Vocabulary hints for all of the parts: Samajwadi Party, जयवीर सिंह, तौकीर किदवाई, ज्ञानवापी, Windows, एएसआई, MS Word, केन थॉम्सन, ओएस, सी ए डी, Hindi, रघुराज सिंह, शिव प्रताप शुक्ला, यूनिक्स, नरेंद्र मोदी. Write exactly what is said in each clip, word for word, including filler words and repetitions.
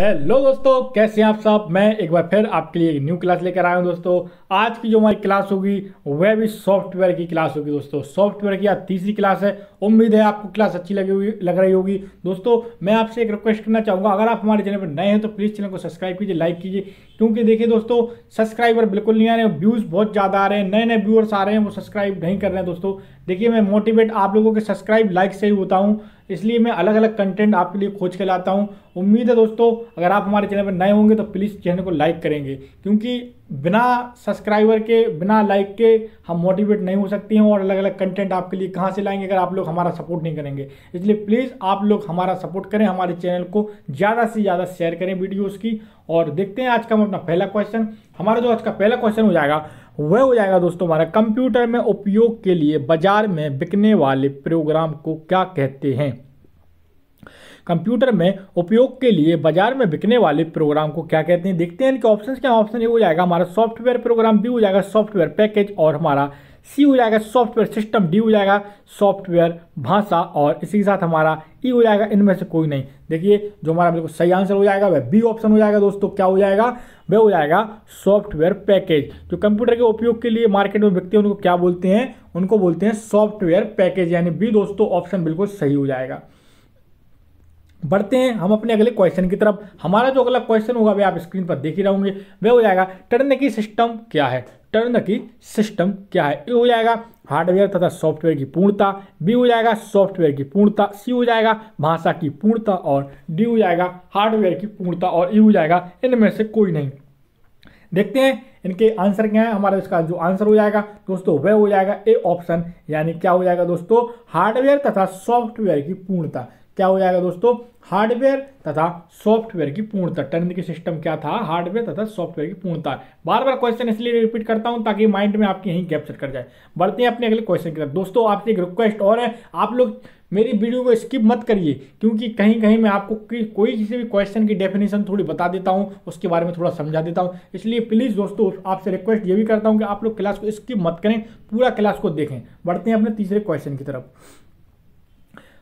Hello दोस्तों, कैसे हैं आप सब। मैं एक बार फिर आपके लिए एक न्यू क्लास लेकर आया हूं दोस्तों। आज की जो हमारी क्लास होगी वह भी सॉफ्टवेयर की क्लास होगी दोस्तों। सॉफ्टवेयर की आज तीसरी क्लास है। उम्मीद है आपको क्लास अच्छी लगी हुई लग रही होगी दोस्तों। मैं आपसे एक रिक्वेस्ट करना चाहूँगा, अगर आप हमारे चैनल पर नए हैं तो प्लीज़ चैनल को सब्सक्राइब कीजिए, लाइक कीजिए, क्योंकि देखिए दोस्तों सब्सक्राइबर बिल्कुल नहीं आ रहे हैं, व्यूज़ बहुत ज़्यादा आ रहे हैं, नए नए व्यूअर्स आ रहे हैं, वो सब्सक्राइब नहीं कर रहे हैं दोस्तों। देखिए मैं मोटिवेट आप लोगों के सब्सक्राइब लाइक से ही होता हूँ, इसलिए मैं अलग अलग कंटेंट आपके लिए खोज के लाता हूँ। उम्मीद है दोस्तों अगर आप हमारे चैनल पर नए होंगे तो प्लीज़ चैनल को लाइक करेंगे, क्योंकि बिना सब्सक्राइबर के बिना लाइक के हम मोटिवेट नहीं हो सकते हैं, और अलग अलग कंटेंट आपके लिए कहाँ से लाएंगे अगर आप लोग हमारा सपोर्ट नहीं करेंगे। इसलिए प्लीज़ आप लोग हमारा सपोर्ट करें, हमारे चैनल को ज़्यादा से ज़्यादा शेयर करें वीडियोज़ की। और देखते हैं आज का हम अपना पहला क्वेश्चन। हमारा जो आज का पहला क्वेश्चन हो जाएगा वह हो जाएगा दोस्तों हमारा, कंप्यूटर में उपयोग के लिए बाजार में बिकने वाले प्रोग्राम को क्या कहते हैं। कंप्यूटर में उपयोग के लिए बाजार में बिकने वाले प्रोग्राम को क्या कहते हैं, देखते हैं इनके ऑप्शंस क्या। ऑप्शन ए हो जाएगा हमारा सॉफ्टवेयर प्रोग्राम, बी हो जाएगा सॉफ्टवेयर पैकेज, और हमारा सी हो जाएगा सॉफ्टवेयर सिस्टम, डी हो जाएगा सॉफ्टवेयर भाषा, और इसी के साथ हमारा ई हो जाएगा इनमें से कोई नहीं। देखिए जो हमारा बिल्कुल सही आंसर हो जाएगा वह बी ऑप्शन हो जाएगा दोस्तों। क्या हो जाएगा, वह हो जाएगा सॉफ्टवेयर पैकेज। जो कंप्यूटर के उपयोग के लिए मार्केट में बिकते हैं उनको क्या बोलते हैं, उनको बोलते हैं सॉफ्टवेयर पैकेज, यानी बी दोस्तों ऑप्शन बिल्कुल सही हो जाएगा। बढ़ते हैं हम अपने अगले क्वेश्चन की तरफ। हमारा जो अगला क्वेश्चन होगा वह आप स्क्रीन पर देख ही रहोगे, वह हो जाएगा टर्नकी सिस्टम क्या है। टर्नकी सिस्टम क्या है, ए हो जाएगा हार्डवेयर तथा सॉफ्टवेयर की पूर्णता, बी हो जाएगा सॉफ्टवेयर की पूर्णता, सी हो जाएगा भाषा की पूर्णता, और डी हो जाएगा हार्डवेयर की पूर्णता, और ई हो जाएगा इनमें से कोई नहीं। देखते हैं इनके आंसर क्या है। हमारा इसका जो आंसर हो जाएगा दोस्तों वह हो जाएगा ए ऑप्शन, यानी क्या हो जाएगा दोस्तों, हार्डवेयर तथा सॉफ्टवेयर की पूर्णता। क्या हो जाएगा दोस्तों, हार्डवेयर तथा सॉफ्टवेयर की पूर्णता। टर्नकी सिस्टम क्या था, हार्डवेयर तथा सॉफ्टवेयर की पूर्णता। बार बार क्वेश्चन इसलिए रिपीट करता हूं ताकि माइंड में आपकी यहीं गैप सेट कर जाए। बढ़ते हैं अपने अगले क्वेश्चन की तरफ दोस्तों। आपसे एक रिक्वेस्ट और है, आप लोग मेरी वीडियो को स्किप मत करिए, क्योंकि कहीं कहीं मैं आपको कि, कोई किसी भी क्वेश्चन की डेफिनेशन थोड़ी बता देता हूं, उसके बारे में थोड़ा समझा देता हूं। इसलिए प्लीज़ दोस्तों आपसे रिक्वेस्ट ये भी करता हूं कि आप लोग क्लास को स्किप मत करें, पूरा क्लास को देखें। बढ़ते हैं अपने तीसरे क्वेश्चन की तरफ।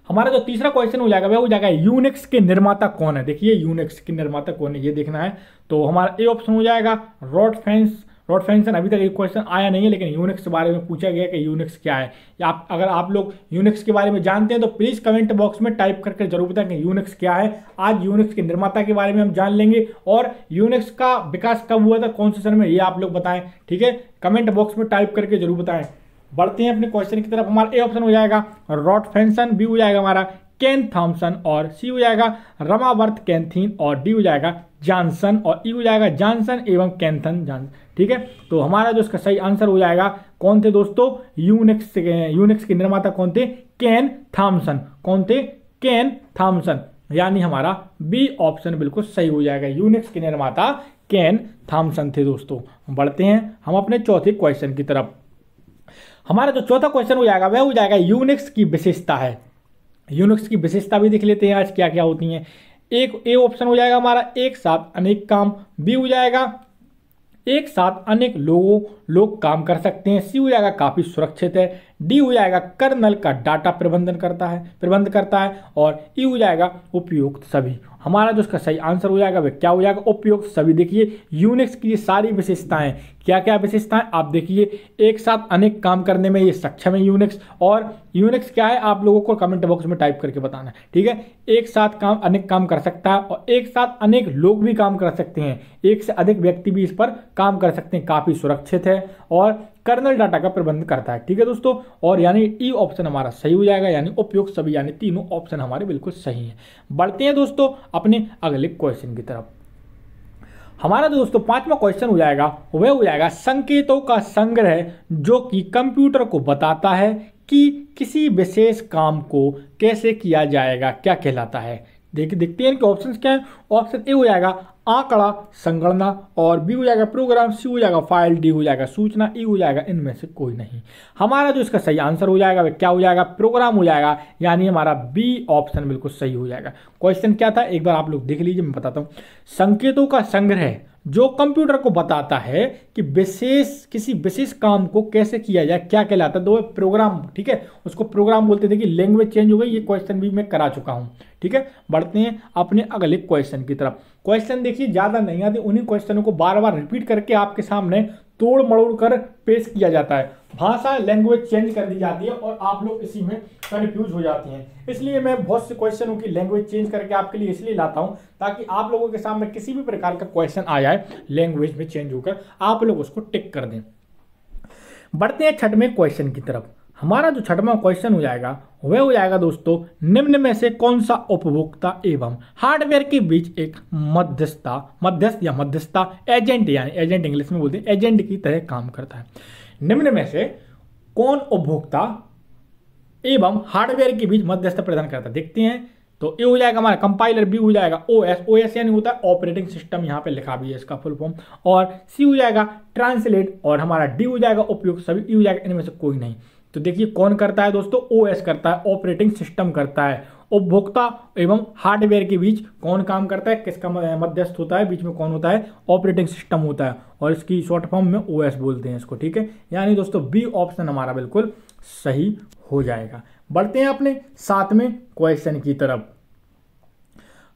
हमारा जो तीसरा क्वेश्चन हो जाएगा वह हो जाएगा यूनिक्स के निर्माता कौन है। देखिए यूनिक्स के निर्माता कौन है ये देखना है, तो हमारा ए ऑप्शन हो जाएगा रॉडफेंस। रॉडफेंसन अभी तक एक क्वेश्चन आया नहीं है, लेकिन यूनिक्स के बारे में पूछा गया कि यूनिक्स क्या है। या आप अगर आप लोग यूनिक्स के बारे में जानते हैं तो प्लीज़ कमेंट बॉक्स में टाइप करके जरूर बताएं कि यूनिक्स क्या है। आज यूनिक्स के निर्माता के बारे में हम जान लेंगे, और यूनिक्स का विकास कब हुआ था, कौन से सन में, ये आप लोग बताएं। ठीक है, कमेंट बॉक्स में टाइप करके जरूर बताएं। बढ़ते हैं अपने क्वेश्चन की तरफ। हमारा ए ऑप्शन हो जाएगा रॉडफेंसन, बी हो जाएगा हमारा केन थॉम्सन, और सी हो जाएगा रमावर्थ कैंथीन, और डी हो जाएगा जॉनसन, और ई हो जाएगा जॉनसन एवं कैंथन जॉन। ठीक है, तो हमारा जो इसका सही आंसर हो जाएगा कौन थे दोस्तों, यूनिक्स यूनिक्स के निर्माता कौन थे, केन थॉम्सन। कौन थे, केन थॉम्सन, यानी हमारा बी ऑप्शन बिल्कुल सही हो जाएगा। यूनिक्स के निर्माता केन थॉम्सन थे दोस्तों। बढ़ते हैं हम अपने चौथे क्वेश्चन की तरफ। हमारा जो चौथा क्वेश्चन हो जाएगा वह हो जाएगा यूनिक्स की विशेषता है। यूनिक्स की विशेषता भी देख लेते हैं आज क्या क्या होती हैं। एक ए ऑप्शन हो जाएगा हमारा एक साथ अनेक काम, बी हो जाएगा एक साथ अनेक लोगों लोग काम कर सकते हैं, सी हो जाएगा काफ़ी सुरक्षित है, डी हो जाएगा कर्नल का डाटा प्रबंधन करता है प्रबंध करता है, और ई हो जाएगा उपयुक्त सभी। हमारा जो इसका सही आंसर हो जाएगा वह क्या हो जाएगा, उपयुक्त सभी। देखिए यूनिक्स की ये सारी विशेषताएं, क्या क्या विशेषताएं आप देखिए, एक साथ अनेक काम करने में ये सक्षम है यूनिक्स, और यूनिक्स क्या है आप लोगों को कमेंट बॉक्स में टाइप करके बताना। ठीक है, एक साथ काम अनेक काम कर सकता है, और एक साथ अनेक लोग भी काम कर सकते हैं, एक से अधिक व्यक्ति भी इस पर काम कर सकते हैं, काफ़ी सुरक्षित है, और कर्नल डाटा का प्रबंध करता है। ठीक है दोस्तों, और यानी ई ऑप्शन हमारा सही हो जाएगा, यानी उपयुक्त सभी, यानी तीनों ऑप्शन हमारे बिल्कुल सही हैं। बढ़ते हैं दोस्तों अपने अगले क्वेश्चन की तरफ। हमारा दोस्तों पांचवा क्वेश्चन हो जाएगा वह हो जाएगा संकेतों का संग्रह जो कि कंप्यूटर को बताता है कि किसी विशेष काम को कैसे किया जाएगा, क्या कहलाता है। देखिए देखते हैं इनके ऑप्शंस क्या हैं। ऑप्शन ए हो जाएगा आंकड़ा संगणना, और बी हो जाएगा प्रोग्राम, सी हो जाएगा फाइल, डी हो जाएगा सूचना, ई हो जाएगा इनमें से कोई नहीं। हमारा जो इसका सही आंसर हो जाएगा वह क्या हो जाएगा, प्रोग्राम हो जाएगा, यानी हमारा बी ऑप्शन बिल्कुल सही हो जाएगा। क्वेश्चन क्या था एक बार आप लोग देख लीजिए, मैं बताता हूँ। संकेतों का संग्रह जो कंप्यूटर को बताता है कि विशेष किसी विशेष काम को कैसे किया जाए, क्या कहलाता है। दो प्रोग्राम, ठीक है, उसको प्रोग्राम बोलते थे। कि लैंग्वेज चेंज हो गई, ये क्वेश्चन भी मैं करा चुका हूँ। ठीक है, बढ़ते हैं अपने अगले क्वेश्चन की तरफ। क्वेश्चन देखिए ज़्यादा नहीं आते, उन्हीं क्वेश्चनों को बार बार रिपीट करके आपके सामने तोड़ मड़ोड़ कर पेश किया जाता है। भाषा लैंग्वेज चेंज कर दी जाती है और आप लोग इसी में कन्फ्यूज हो जाते हैं। इसलिए मैं बहुत से क्वेश्चनों की लैंग्वेज चेंज करके आपके लिए इसलिए लाता हूं ताकि आप लोगों के सामने किसी भी प्रकार का क्वेश्चन आ जाए लैंग्वेज में चेंज होकर, आप लोग उसको टिक कर दें। बढ़ते हैं छठवें क्वेश्चन की तरफ। हमारा जो छठवां क्वेश्चन हो जाएगा वह हो जाएगा दोस्तों, निम्न में से कौन सा उपभोक्ता एवं हार्डवेयर के बीच एक मध्यस्थता मध्यस्थ या मध्यस्थता एजेंट, यानी एजेंट इंग्लिश में बोलते हैं, एजेंट की तरह काम करता है। निम्न में से कौन उपभोक्ता एवं हार्डवेयर के बीच मध्यस्थता प्रदान करता है, देखते हैं। तो ए हो जाएगा हमारा कंपाइलर, बी हो जाएगा ओएस, ओएस यानी होता है ऑपरेटिंग सिस्टम, यहाँ पे लिखा भी है इसका फुल फॉर्म, और सी हो जाएगा ट्रांसलेट, और हमारा डी हो जाएगा उपयोग, सभी ई हो जाएगा, इनमें से कोई नहीं। तो देखिए कौन करता है दोस्तों, ओएस करता है, ऑपरेटिंग सिस्टम करता है। उपभोक्ता एवं हार्डवेयर के बीच कौन काम करता है, किसका मध्यस्थ होता है, बीच में कौन होता है, ऑपरेटिंग सिस्टम होता है, और इसकी शॉर्ट फॉर्म में ओएस बोलते हैं इसको। ठीक है, यानी दोस्तों बी ऑप्शन हमारा बिल्कुल सही हो जाएगा। बढ़ते हैं अपने सातवें क्वेश्चन की तरफ।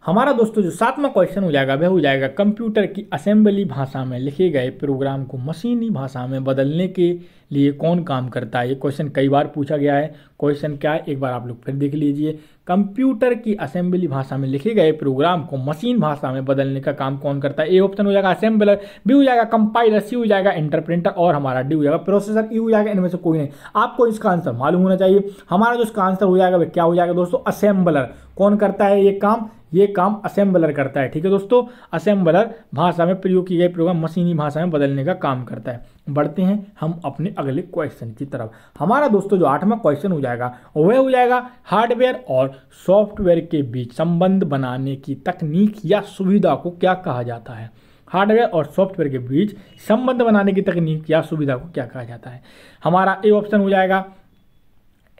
हमारा दोस्तों जो सातवां क्वेश्चन हो जाएगा वह हो जाएगा, कंप्यूटर की असेंबली भाषा में लिखे गए प्रोग्राम को मशीनी भाषा में बदलने के लिए कौन काम करता है। ये क्वेश्चन कई बार पूछा गया है। क्वेश्चन क्या है, एक बार आप लोग फिर देख लीजिए। कंप्यूटर की असेंबली भाषा में लिखे गए प्रोग्राम को मशीन भाषा में बदलने का काम कौन करता है। ए ऑप्शन हो जाएगा असेंबलर, बी हो जाएगा कंपाइलर, सी हो जाएगा इंटरप्रिंटर, और हमारा डी हो जाएगा प्रोसेसर, ई हो जाएगा, इनमें से कोई नहीं। आपको इसका आंसर मालूम होना चाहिए। हमारा जो इसका आंसर हो जाएगा वह क्या हो जाएगा दोस्तों, असेंबलर। कौन करता है ये काम, ये काम असेंबलर करता है। ठीक है दोस्तों, असेंबलर भाषा में प्रयोग की गई प्रोग्राम मशीनी भाषा में बदलने का काम करता है। बढ़ते हैं हम अपने अगले क्वेश्चन की तरफ। हमारा दोस्तों जो आठवां क्वेश्चन हो जाएगा वह हो जाएगा, हार्डवेयर और सॉफ्टवेयर के बीच संबंध बनाने की तकनीक या सुविधा को क्या कहा जाता है। हार्डवेयर और सॉफ्टवेयर के बीच संबंध बनाने की तकनीक या सुविधा को क्या कहा जाता है। हमारा ए ऑप्शन हो जाएगा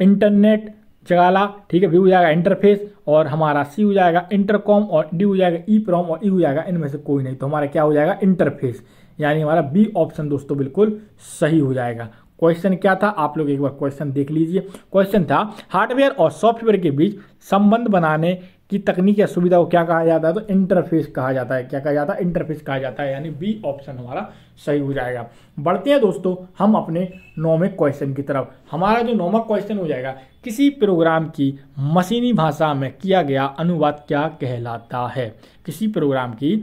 इंटरनेट जगाला, ठीक है, बी हो जाएगा इंटरफेस, और हमारा सी हो जाएगा इंटरकॉम, और डी हो जाएगा ई प्रॉम, और ई हो जाएगा, इनमें से कोई नहीं। तो हमारा क्या हो जाएगा, इंटरफेस, यानी हमारा बी ऑप्शन दोस्तों बिल्कुल सही हो जाएगा। क्वेश्चन क्या था, आप लोग एक बार क्वेश्चन देख लीजिए। क्वेश्चन था, हार्डवेयर और सॉफ्टवेयर के बीच संबंध बनाने की तकनीक या सुविधा को क्या कहा जाता है। तो इंटरफेस कहा जाता है। क्या कहा जाता है, इंटरफेस कहा जाता है, यानी बी ऑप्शन हमारा सही हो जाएगा। बढ़ते हैं दोस्तों हम अपने नौवें क्वेश्चन की तरफ। हमारा जो नौवां क्वेश्चन हो जाएगा, किसी प्रोग्राम की मशीनी भाषा में किया गया अनुवाद क्या कहलाता है। किसी प्रोग्राम की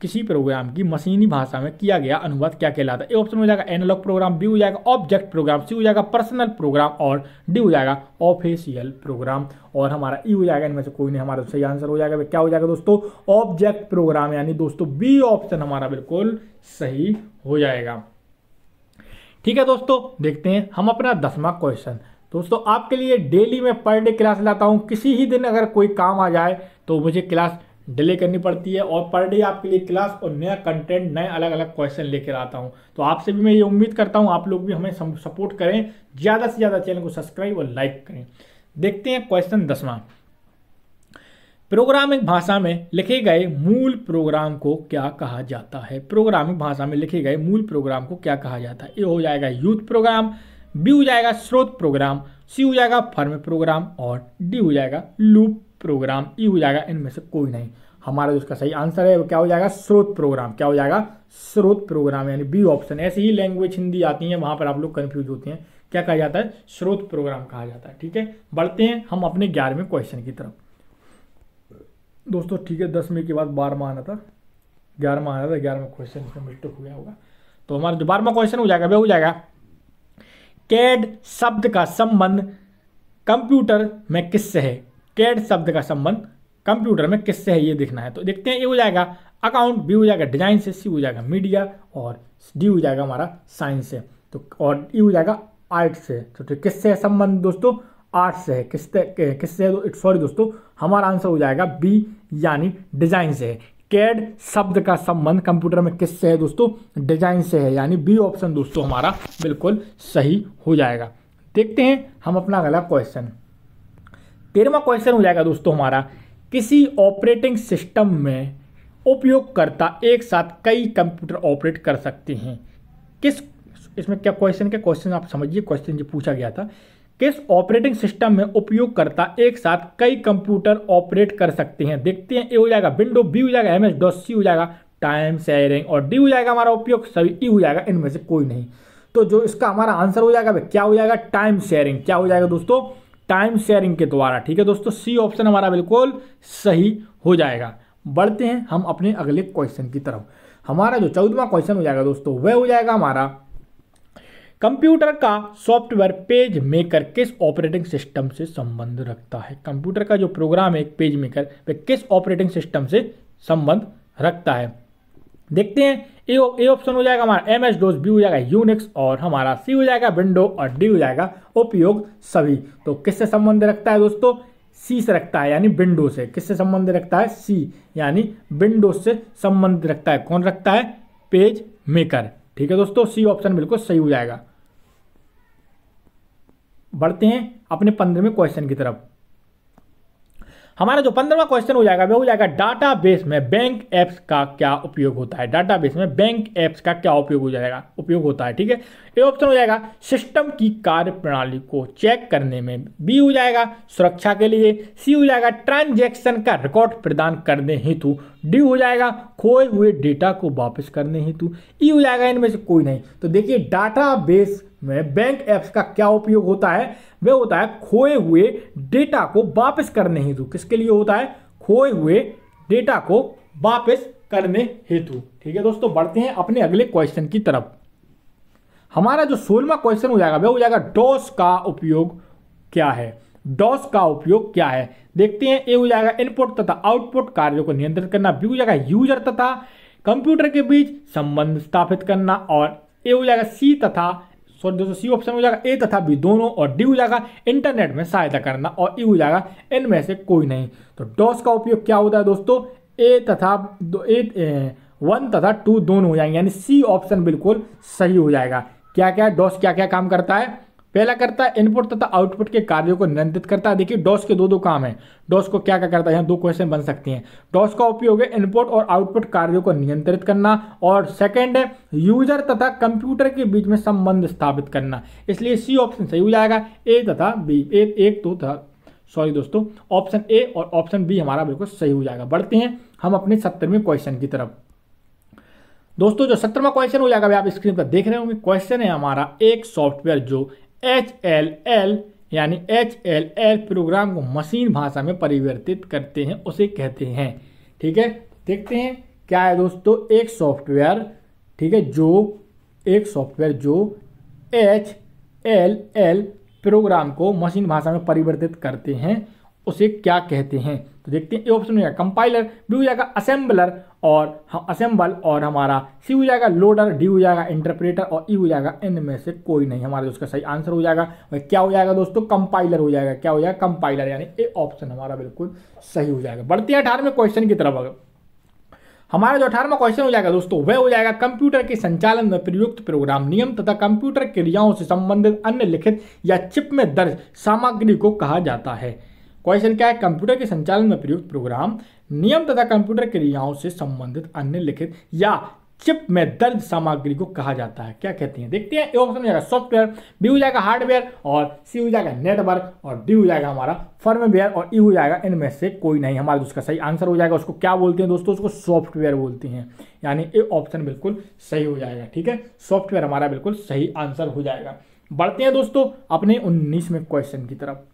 किसी प्रोग्राम की मशीनी भाषा में किया गया अनुवाद क्या कहलाता है। ए ऑप्शन हो जाएगा एनालॉग प्रोग्राम, बी हो जाएगा ऑब्जेक्ट प्रोग्राम, सी हो जाएगा पर्सनल प्रोग्राम, और डी हो जाएगा ऑफिशियल प्रोग्राम, और हमारा ई हो जाएगा, इनमें से कोई नहीं। हमारा सही आंसर हो जाएगा क्या हो जाएगा दोस्तों, ऑब्जेक्ट प्रोग्राम, यानी दोस्तों बी ऑप्शन हमारा बिल्कुल सही हो जाएगा। ठीक है दोस्तों, देखते हैं हम अपना दसवां क्वेश्चन। दोस्तों आपके लिए डेली में पर डे क्लास लाता हूँ। किसी ही दिन अगर कोई काम आ जाए तो मुझे क्लास डिले करनी पड़ती है, और पर डे आपके लिए क्लास और नया कंटेंट, नए अलग अलग क्वेश्चन लेकर आता हूं। तो आपसे भी मैं ये उम्मीद करता हूं आप लोग भी हमें सपोर्ट करें, ज़्यादा से ज़्यादा चैनल को सब्सक्राइब और लाइक करें। देखते हैं क्वेश्चन दसवां, प्रोग्रामिंग भाषा में लिखे गए मूल प्रोग्राम को क्या कहा जाता है। प्रोग्रामिंग भाषा में लिखे गए मूल प्रोग्राम को क्या कहा जाता है। ए हो जाएगा यूथ प्रोग्राम, बी हो जाएगा स्रोत प्रोग्राम, सी हो जाएगा फर्म प्रोग्राम, और डी हो जाएगा लूप प्रोग्राम, ई हो जाएगा, इनमें से कोई नहीं। हमारा जो इसका सही आंसर है वो क्या हो जाएगा, स्रोत प्रोग्राम। क्या हो जाएगा, स्रोत प्रोग्राम, यानी बी ऑप्शन। ऐसे ही लैंग्वेज हिंदी आती है, वहाँ पर आप लोग कन्फ्यूज होते हैं। क्या कहा जाता है, स्रोत प्रोग्राम कहा जाता है। ठीक है, बढ़ते हैं हम अपने ग्यारहवें क्वेश्चन की तरफ दोस्तों। ठीक है, दसवें के बाद बारहवां आना था, ग्यारहवां आना था, ग्यारहवां क्वेश्चन इसमें मिस्टेक हो गया होगा। तो हमारा जो बारहवां क्वेश्चन हो जाएगा वह हो जाएगा, कैड शब्द का संबंध कंप्यूटर में किससे है। कैड शब्द का संबंध कंप्यूटर में किससे है, ये देखना है। तो देखते हैं, ए हो जाएगा अकाउंट, बी हो जाएगा डिजाइन से, सी हो जाएगा मीडिया, और डी हो जाएगा हमारा साइंस से, तो और ई हो जाएगा आर्ट से। तो किससे है संबंध दोस्तों, आर्ट से है। किससे किससे सॉरी दोस्तों, हमारा आंसर हो जाएगा बी, यानी डिजाइन से है। कैड शब्द का संबंध कंप्यूटर में किससे है दोस्तों, डिजाइन से है, यानी बी ऑप्शन दोस्तों हमारा बिल्कुल सही हो जाएगा। देखते हैं हम अपना अगला क्वेश्चन। तेरहवां क्वेश्चन हो जाएगा दोस्तों हमारा, किसी ऑपरेटिंग सिस्टम में उपयोगकर्ता एक साथ कई कंप्यूटर ऑपरेट कर सकते हैं। किस इसमें क्या क्वेश्चन क्या क्वेश्चन आप समझिए, क्वेश्चन जो पूछा गया था, किस ऑपरेटिंग सिस्टम में उपयोगकर्ता एक साथ कई कंप्यूटर ऑपरेट कर सकते हैं। देखते हैं, ए हो जाएगा विंडो, बी हो जाएगा एम एस डॉस, सी हो जाएगा टाइम शेयरिंग और डी हो जाएगा हमारा उपयोग, सभी ई हो जाएगा इनमें से कोई नहीं। तो जो इसका हमारा आंसर हो जाएगा क्या हो जाएगा टाइम शेयरिंग, क्या हो जाएगा दोस्तों टाइम शेयरिंग के द्वारा। ठीक है दोस्तों, सी ऑप्शन हमारा बिल्कुल सही हो जाएगा। बढ़ते हैं हम अपने अगले क्वेश्चन की तरफ। हमारा जो चौदहवां क्वेश्चन हो जाएगा दोस्तों वह हो जाएगा हमारा कंप्यूटर का सॉफ्टवेयर पेज मेकर किस ऑपरेटिंग सिस्टम से संबंध रखता है। कंप्यूटर का जो प्रोग्राम है पेज मेकर वह किस ऑपरेटिंग सिस्टम से संबंध रखता है। देखते हैं, ए ऑप्शन हो जाएगा हमारा एम एस डोज, बी हो जाएगा यूनिक्स और हमारा सी हो जाएगा विंडो और डी हो जाएगा उपयोग सभी। तो किससे संबंध रखता है दोस्तों, सी से रखता है यानी विंडो से। किससे संबंध रखता है, सी यानी विंडो से संबंध रखता है। कौन रखता है, पेज मेकर। ठीक है दोस्तों, सी ऑप्शन बिल्कुल सही हो जाएगा। बढ़ते हैं अपने पंद्रहवें क्वेश्चन की तरफ। हमारा जो पंद्रहवां क्वेश्चन हो जाएगा वह हो जाएगा डाटाबेस में बैंक ऐप्स का क्या उपयोग होता है। डाटाबेस में बैंक ऐप्स का क्या उपयोग हो जाएगा उपयोग होता है। ठीक है, ए ऑप्शन हो जाएगा सिस्टम की कार्यप्रणाली को चेक करने में, बी हो जाएगा सुरक्षा के लिए, सी हो जाएगा ट्रांजैक्शन का रिकॉर्ड प्रदान करने हेतु, डी हो जाएगा खोए हुए डेटा को वापस करने हेतु, ई हो जाएगा इनमें से कोई नहीं। तो देखिए डाटाबेस में बैंक ऐप्स का क्या उपयोग होता है, वह होता है खोए हुए डेटा को वापस करने हेतु। किसके लिए होता है, खोए हुए डेटा को वापस करने हेतु। ठीक है दोस्तों, बढ़ते हैं अपने अगले क्वेश्चन की तरफ। हमारा जो सोलहवां क्वेश्चन हो जाएगा वह हो जाएगा डॉस का उपयोग क्या है। डॉस का उपयोग क्या है, देखते हैं, ए हो जाएगा इनपुट तथा आउटपुट कार्यों को नियंत्रित करना, बी हो जाएगा यूजर तथा कंप्यूटर के बीच संबंध स्थापित करना और ए हो जाएगा सी तथा सॉरी दोस्तों सी ऑप्शन हो जाएगा ए तथा बी दोनों और डी हो जाएगा इंटरनेट में सहायता करना और ई हो जाएगा इनमें से कोई नहीं। तो डॉस का उपयोग क्या होता है दोस्तों, ए तथा ए वन तथा टू दोनों हो जाएंगे यानी सी ऑप्शन बिल्कुल सही हो जाएगा। क्या क्या डॉस क्या क्या काम करता है, पहला करता है इनपुट तथा आउटपुट के कार्यों को नियंत्रित करता है। देखिए डॉस के दो दो काम है, डॉस को क्या क्या करता है, यहाँ दो क्वेश्चन बन सकते हैं। डॉस का उपयोग है इनपुट और आउटपुट कार्यों को नियंत्रित करना और सेकंड है यूजर तथा कंप्यूटर के बीच में संबंध स्थापित करना, इसलिए सी ऑप्शन सही हो जाएगा। ए तथा बी ए, एक तो था सॉरी दोस्तों ऑप्शन ए और ऑप्शन बी हमारा बिल्कुल सही हो जाएगा। बढ़ते हैं हम अपने सत्तरवें क्वेश्चन की तरफ। दोस्तों जो सत्तरवां क्वेश्चन हो जाएगा आप स्क्रीन पर देख रहे होंगे, क्वेश्चन है हमारा एक सॉफ्टवेयर जो एच एल एल यानी एच एल एल प्रोग्राम को मशीन भाषा में परिवर्तित करते हैं उसे कहते हैं। ठीक है, देखते हैं क्या है दोस्तों, एक सॉफ्टवेयर ठीक है जो एक सॉफ्टवेयर जो एच एल एल प्रोग्राम को मशीन भाषा में परिवर्तित करते हैं उसे क्या कहते हैं। तो देखते हैं, ए ऑप्शन हो जाएगा कंपाइलर, बी हो जाएगा असेंबलर और असेंबल और हमारा सी हो जाएगा लोडर, डी हो जाएगा इंटरप्रेटर और ई हो जाएगा इनमें से कोई नहीं। हमारा जो उसका सही आंसर हो जाएगा वह क्या हो जाएगा दोस्तों, कंपाइलर हो जाएगा। क्या हो जाएगा, कंपाइलर यानी ए ऑप्शन हमारा बिल्कुल सही हो जाएगा। बढ़ते हैं अठारहवें क्वेश्चन की तरफ। हमारा जो अठारहवां क्वेश्चन हो जाएगा दोस्तों वह हो जाएगा कंप्यूटर के संचालन में प्रयुक्त प्रोग्राम नियम तथा कंप्यूटर क्रियाओं से संबंधित अन्य लिखित या चिप में दर्ज सामग्री को कहा जाता है। क्वेश्चन क्या है, कंप्यूटर के संचालन में प्रयुक्त प्रोग्राम नियम तथा कंप्यूटर क्रियाओं से संबंधित अन्य लिखित या चिप में दर्ज सामग्री को कहा जाता है, क्या कहते हैं। देखते हैं, ए ऑप्शन हो जाएगा सॉफ्टवेयर, बी हो जाएगा हार्डवेयर और सी हो जाएगा नेटवर्क और डी हो जाएगा हमारा फर्मवेयर और ई हो जाएगा इनमें से कोई नहीं। हमारा उसका सही आंसर हो जाएगा, उसको क्या बोलते हैं दोस्तों, उसको सॉफ्टवेयर बोलते हैं यानी ए ऑप्शन बिल्कुल सही हो जाएगा। ठीक है, सॉफ्टवेयर हमारा बिल्कुल सही आंसर हो जाएगा। बढ़ते हैं दोस्तों अपने उन्नीसवें क्वेश्चन की तरफ।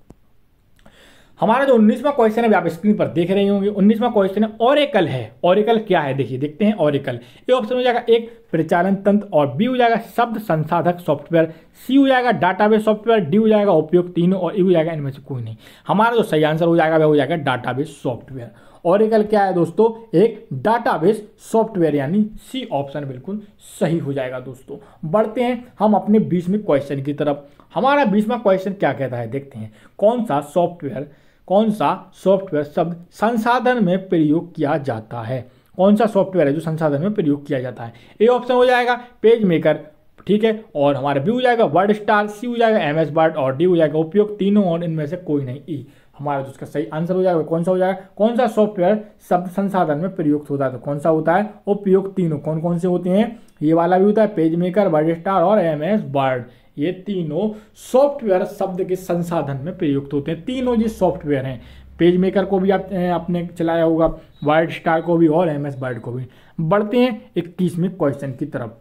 हमारा जो उन्नीसवां क्वेश्चन है आप स्क्रीन पर देख रहे होंगे, उन्नीसवां क्वेश्चन है ओरेकल है। ओरेकल क्या है, देखिए देखते हैं ओरेकल। ए ऑप्शन हो जाएगा एक परिचालन तंत्र और बी हो जाएगा शब्द संसाधक सॉफ्टवेयर, सी हो जाएगा डाटाबेस सॉफ्टवेयर, डी हो जाएगा उपयोग तीनों और ई हो जाएगा इनमें से कोई नहीं। हमारा जो सही आंसर हो जाएगा वह हो जाएगा डाटाबेस सॉफ्टवेयर। ओरेकल क्या है दोस्तों, एक डाटाबेस सॉफ्टवेयर यानी सी ऑप्शन बिल्कुल सही हो जाएगा दोस्तों। बढ़ते हैं हम अपने बीसवें क्वेश्चन की तरफ। हमारा बीसवां क्वेश्चन क्या कहता है, देखते हैं, कौन सा सॉफ्टवेयर कौन सा सॉफ्टवेयर शब्द संसाधन में प्रयोग किया जाता है। कौन सा सॉफ्टवेयर है जो संसाधन में प्रयोग किया जाता है। ए ऑप्शन हो जाएगा पेज मेकर, ठीक है और हमारा बी हो जाएगा वर्ड स्टार, सी हो जाएगा एम एस वर्ड और डी हो जाएगा उपयोग तीनों और इनमें से कोई नहीं। ई हमारा जो इसका सही आंसर हो जाएगा कौन सा हो जाएगा, कौन सा सॉफ्टवेयर शब्द संसाधन में प्रयुक्त होता है, तो कौन सा होता है उपयुक्त। तीनों कौन कौन से होते हैं, ये वाला भी होता है पेज मेकर, वर्ड स्टार और एम एस वर्ड, ये तीनों सॉफ्टवेयर शब्द के संसाधन में प्रयुक्त होते हैं। तीनों जी सॉफ्टवेयर हैं, पेज मेकर को भी आप आपने चलाया होगा, वर्ड स्टार को भी और एम एस वर्ड को भी। बढ़ते हैं इक्कीसवें क्वेश्चन की तरफ।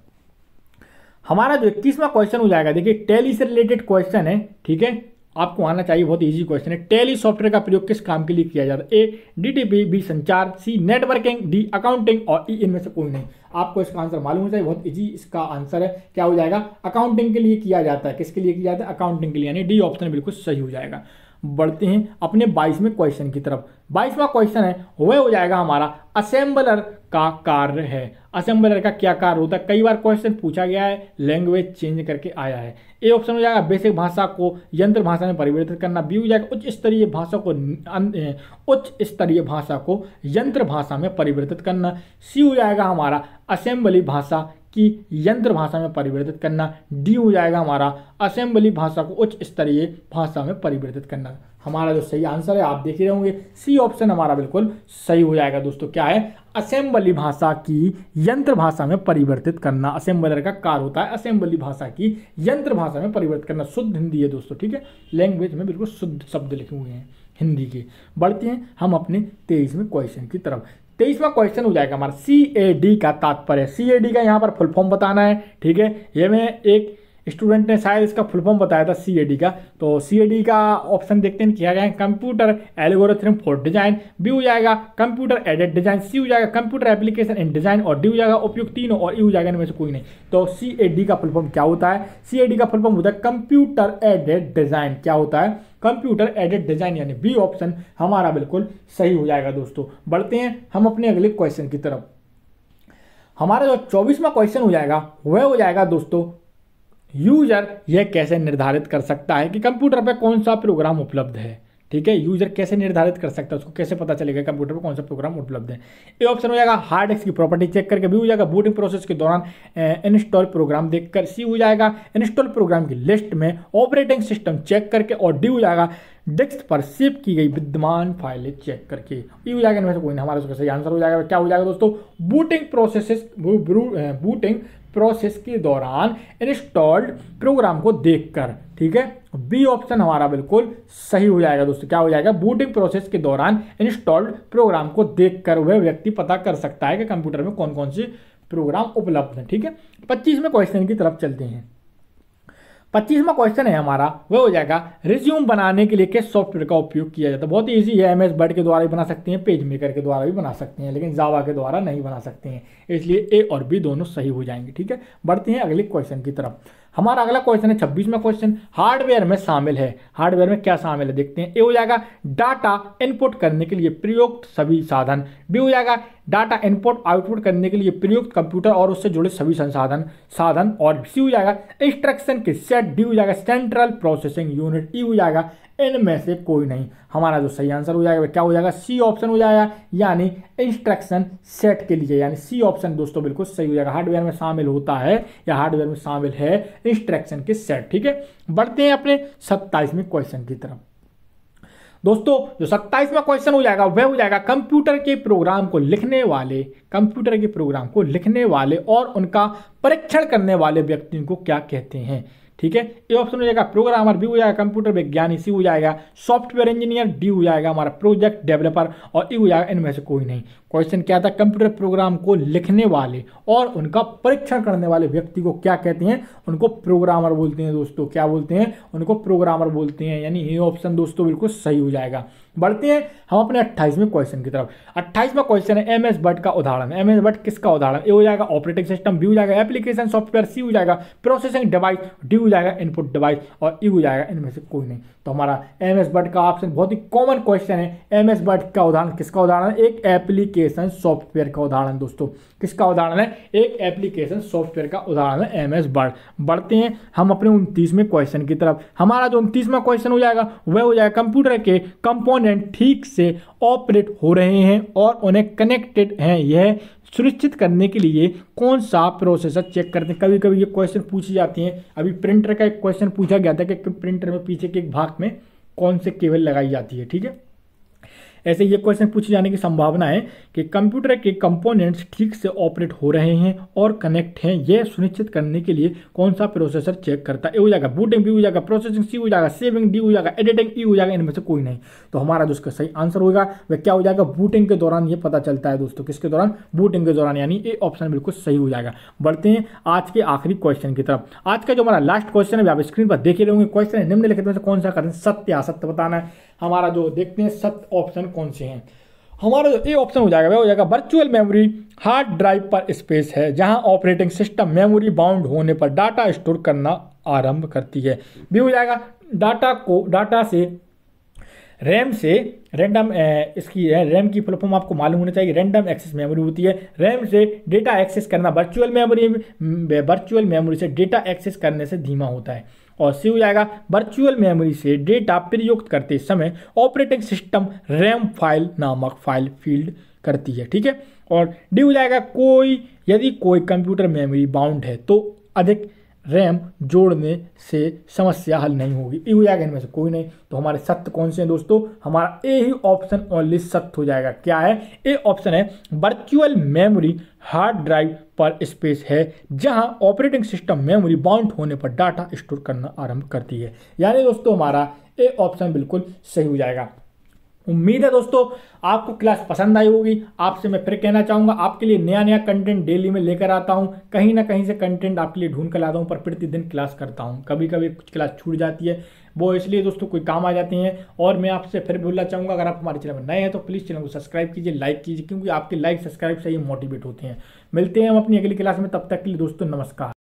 हमारा जो इक्कीसवां क्वेश्चन हो जाएगा, देखिए टैली से रिलेटेड क्वेश्चन है, ठीक है आपको आना चाहिए, बहुत इजी क्वेश्चन है। टैली सॉफ्टवेयर का प्रयोग किस काम के लिए किया जाता है, ए डीटीपी, बी संचार, सी नेटवर्किंग, डी अकाउंटिंग और ई इनमें से कोई नहीं। आपको इसका आंसर मालूम हो जाए, बहुत इजी इसका आंसर है, क्या हो जाएगा अकाउंटिंग के लिए किया जाता है, किसके लिए किया जाता है अकाउंटिंग के लिए, यानी डी ऑप्शन बिल्कुल सही हो जाएगा। बढ़ते हैं अपने बाईसवें क्वेश्चन की तरफ। बाईसवां क्वेश्चन है वह हो जाएगा हमारा असेंबलर का कार्य है। असेंबलर का क्या कार्य होता है, कई बार क्वेश्चन पूछा गया है, लैंग्वेज चेंज करके आया है। ए ऑप्शन हो जाएगा बेसिक भाषा को यंत्र भाषा में परिवर्तित करना, बी हो जाएगा उच्च स्तरीय भाषा को उच्च स्तरीय भाषा को यंत्र भाषा में परिवर्तित करना, सी हो जाएगा हमारा असेंबली भाषा की यंत्र भाषा में परिवर्तित करना, डी हो जाएगा हमारा असेंबली भाषा को उच्च स्तरीय भाषा में परिवर्तित करना। हमारा जो सही आंसर है आप देख ही रहे होंगे, सी ऑप्शन हमारा बिल्कुल सही हो जाएगा दोस्तों, क्या है असेंबली भाषा की यंत्र भाषा में परिवर्तित करना। असेंबलर का कार्य होता है असेंबली भाषा की यंत्र भाषा में परिवर्तित करना। शुद्ध हिंदी है दोस्तों, ठीक है लैंग्वेज में बिल्कुल शुद्ध शब्द लिखे हुए हैं हिंदी के। बढ़ते हैं हम अपने तेईसवें क्वेश्चन की तरफ। तेईसवां क्वेश्चन हो जाएगा हमारा सी ए डी का तात्पर्य। सी ए डी का यहाँ पर फुल फॉर्म बताना है, ठीक है ये मैं एक स्टूडेंट ने शायद इसका फुल फॉर्म बताया था सी ए डी का, तो सी ए डी का ऑप्शन देखते हैं क्या गया है, computer algorithm for design, B हो जाएगा कंप्यूटर एडेड डिजाइन, सी हो जाएगा कंप्यूटर एप्लीकेशन इन डिजाइन और डी हो जाएगा उपयुक्त तीनों और ई हो जाएगा इनमें से कोई नहीं। तो सी ए डी का फुल फॉर्म क्या होता है, सी ए डी का फुल फॉर्म होता है कंप्यूटर एडेड डिजाइन, क्या होता है कंप्यूटर एडेड डिजाइन, यानी बी ऑप्शन हमारा बिल्कुल सही हो जाएगा दोस्तों। बढ़ते हैं हम अपने अगले क्वेश्चन की तरफ। हमारा जो चौबीसवां क्वेश्चन हो जाएगा वह हो जाएगा दोस्तों यूजर यह कैसे निर्धारित कर सकता है कि कंप्यूटर पर कौन सा प्रोग्राम उपलब्ध है, ठीक है यूजर कैसे निर्धारित कर सकता है, उसको कैसे पता चलेगा कंप्यूटर पर कौन सा प्रोग्राम उपलब्ध है। ए ऑप्शन हो जाएगा हार्ड डिस्क की प्रॉपर्टी चेक करके, बी हो जाएगा बूटिंग प्रोसेस के दौरान इंस्टॉल प्रोग्राम देखकर, सी हो जाएगा इंस्टॉल प्रोग्राम की लिस्ट में ऑपरेटिंग सिस्टम चेक करके और डी हो जाएगा डिस्क पर सेव की गई विद्यमान फाइलें चेक करके, ई हो जाएगा इनमें से कोई नहीं। हमारा उसका सही आंसर हो जाएगा क्या हो जाएगा दोस्तों बूटिंग प्रोसेस बूटिंग प्रोसेस के दौरान इंस्टॉल्ड प्रोग्राम को देखकर, ठीक है बी ऑप्शन हमारा बिल्कुल सही हो जाएगा दोस्तों, क्या हो जाएगा बूटिंग प्रोसेस के दौरान इंस्टॉल्ड प्रोग्राम को देखकर वह व्यक्ति पता कर सकता है कि कंप्यूटर में कौन कौन से प्रोग्राम उपलब्ध हैं, ठीक है। पच्चीसवें क्वेश्चन की तरफ चलते हैं। पच्चीसवां क्वेश्चन है हमारा वह हो जाएगा रिज्यूम बनाने के लिए किस सॉफ्टवेयर का उपयोग किया जाता है। बहुत ही ईजी है, एम एस वर्ड के द्वारा भी बना सकते हैं, पेज मेकर के द्वारा भी बना सकते हैं, लेकिन जावा के द्वारा नहीं बना सकते हैं, इसलिए ए और बी दोनों सही हो जाएंगे, ठीक है। बढ़ते हैं अगले क्वेश्चन की तरफ। हमारा अगला क्वेश्चन है छब्बीसवां क्वेश्चन हार्डवेयर में शामिल है। हार्डवेयर में क्या शामिल है देखते हैं, ए हो जाएगा डाटा इनपुट करने के लिए प्रयुक्त सभी साधन, बी हो जाएगा डाटा इनपुट आउटपुट करने के लिए प्रयुक्त कंप्यूटर और उससे जुड़े सभी संसाधन साधन और सी हो जाएगा इंस्ट्रक्शन के सेट, डी हो जाएगा सेंट्रल प्रोसेसिंग यूनिट, ई हो जाएगा इनमें से कोई नहीं। हमारा जो सही आंसर हो जाएगा क्या हो जाएगा सी ऑप्शन हो जाएगा, यानी इंस्ट्रक्शन सेट के लिए, यानी सी ऑप्शन दोस्तों बिल्कुल सही हो जाएगा। हार्डवेयर में शामिल होता है या हार्डवेयर में शामिल है इंस्ट्रक्शन के सेट, ठीक है। बढ़ते हैं अपने सत्ताईसवें क्वेश्चन की तरफ दोस्तों। जो सत्ताईसवां क्वेश्चन हो जाएगा वह हो जाएगा कंप्यूटर के प्रोग्राम को लिखने वाले कंप्यूटर के प्रोग्राम को लिखने वाले और उनका परीक्षण करने वाले व्यक्तियों को क्या कहते हैं, ठीक है। ए ऑप्शन हो जाएगा प्रोग्रामर, बी हो जाएगा कंप्यूटर विज्ञानी, सी हो जाएगा सॉफ्टवेयर इंजीनियर, डी हो जाएगा हमारा प्रोजेक्ट डेवलपर और ई हो जाएगा इनमें से कोई नहीं। क्वेश्चन क्या था, कंप्यूटर प्रोग्राम को लिखने वाले और उनका परीक्षण करने वाले व्यक्ति को क्या कहते हैं, उनको प्रोग्रामर बोलते हैं दोस्तों, क्या बोलते हैं उनको प्रोग्रामर बोलते हैं, यानी ए ऑप्शन दोस्तों बिल्कुल सही हो जाएगा। बढ़ते हैं हम अपने अट्ठाईसवें क्वेश्चन की तरफ। अट्ठाईसवां क्वेश्चन है एम एस वर्ड का उदाहरण। एम एस वर्ड किसका उदाहरण, ए हो जाएगा ऑपरेटिंग सिस्टम, बी हो जाएगा एप्लीकेशन सॉफ्टवेयर, सी हो जाएगा प्रोसेसिंग डिवाइस, डी हो जाएगा इनपुट डिवाइस और ई हो जाएगा इनमें से कोई नहीं। तो हमारा एम एस वर्ड का ऑप्शन बहुत ही कॉमन क्वेश्चन है। एम एस वर्ड का उदाहरण किसका उदाहरण है, एक एप्लीकेशन सॉफ्टवेयर का उदाहरण दोस्तों, किसका उदाहरण है एक एप्लीकेशन सॉफ्टवेयर का उदाहरण है एम एस वर्ड। बढ़ते हैं हम अपने उनतीसवें क्वेश्चन की तरफ। हमारा जो उनतीसवां क्वेश्चन हो जाएगा वह हो जाएगा कंप्यूटर के कंपोनेंट ठीक से ऑपरेट हो रहे हैं और उन्हें कनेक्टेड हैं यह सुनिश्चित करने के लिए कौन सा प्रोसेसर चेक करते हैं। कभी कभी ये क्वेश्चन पूछे जाते हैं, अभी प्रिंटर का एक क्वेश्चन पूछा गया था कि प्रिंटर में पीछे के एक भाग में कौन से केबल लगाई जाती है। ठीक है, ऐसे ये क्वेश्चन पूछे जाने की संभावना है कि कंप्यूटर के कंपोनेंट्स ठीक से ऑपरेट हो रहे हैं और कनेक्ट हैं, यह सुनिश्चित करने के लिए कौन सा प्रोसेसर चेक करता है। ए हो जाएगा, बूटिंग बी हो जाएगा, प्रोसेसिंग सी हो जाएगा, सेविंग डी हो जाएगा, एडिटिंग ई हो जाएगा, इनमें से कोई नहीं। तो हमारा जो इसका सही आंसर होगा वह क्या हो जाएगा, बूटिंग के दौरान। ये पता चलता है दोस्तों किसके दौरान, बूटिंग के दौरान, यानी ए ऑप्शन बिल्कुल सही हो जाएगा। बढ़ते हैं आज के आखिरी क्वेश्चन की तरफ। आज का जो हमारा लास्ट क्वेश्चन है आप स्क्रीन पर देखे रहेंगे। क्वेश्चन है निम्नलिखित में से कौन सा कथन सत्य असत्य बताना है। हमारा जो देखते हैं सत्य ऑप्शन कौन से हैं। हमारा जो ए ऑप्शन हो जाएगा वह हो जाएगा वर्चुअल मेमोरी हार्ड ड्राइव पर स्पेस है जहां ऑपरेटिंग सिस्टम मेमोरी बाउंड होने पर डाटा स्टोर करना आरंभ करती है। बी हो जाएगा, डाटा को डाटा से रैम से रैंडम इसकी रैम की फुल फॉर्म आपको मालूम होना चाहिए, रैंडम एक्सेस मेमोरी होती है। रैम से डेटा एक्सेस करना वर्चुअल मेमोरी वर्चुअल मेमोरी से डेटा एक्सेस करने से धीमा होता है। और सी हो जाएगा, वर्चुअल मेमोरी से डेटा प्रयुक्त करते समय ऑपरेटिंग सिस्टम रैम फाइल नामक फाइल फील्ड करती है। ठीक है, और डी हो जाएगा, कोई यदि कोई कंप्यूटर मेमोरी बाउंड है तो अधिक रैम जोड़ने से समस्या हल नहीं होगी। ई हो जाएगा, इनमें से कोई नहीं। तो हमारे सत्य कौन से हैं दोस्तों, हमारा ए ही ऑप्शन ओनली सत्य हो जाएगा। क्या है, ए ऑप्शन है वर्चुअल मेमोरी हार्ड ड्राइव पर स्पेस है जहां ऑपरेटिंग सिस्टम मेमोरी बाउंड होने पर डाटा स्टोर करना आरंभ करती है। यानी दोस्तों हमारा ए ऑप्शन बिल्कुल सही हो जाएगा। उम्मीद है दोस्तों आपको क्लास पसंद आई होगी। आपसे मैं फिर कहना चाहूँगा, आपके लिए नया नया कंटेंट डेली में लेकर आता हूँ, कहीं ना कहीं से कंटेंट आपके लिए ढूंढ कर लाता हूँ, पर प्रतिदिन क्लास करता हूँ। कभी कभी कुछ क्लास छूट जाती है, वो इसलिए दोस्तों कोई काम आ जाते हैं। और मैं आपसे फिर बोलना चाहूँगा, अगर आप हमारे चैनल में नए हैं तो प्लीज़ चैनल को सब्सक्राइब कीजिए, लाइक कीजिए, क्योंकि आपके लाइक सब्सक्राइब से ही मोटिवेट होते हैं। मिलते हैं हम अपनी अगली क्लास में, तब तक के लिए दोस्तों नमस्कार।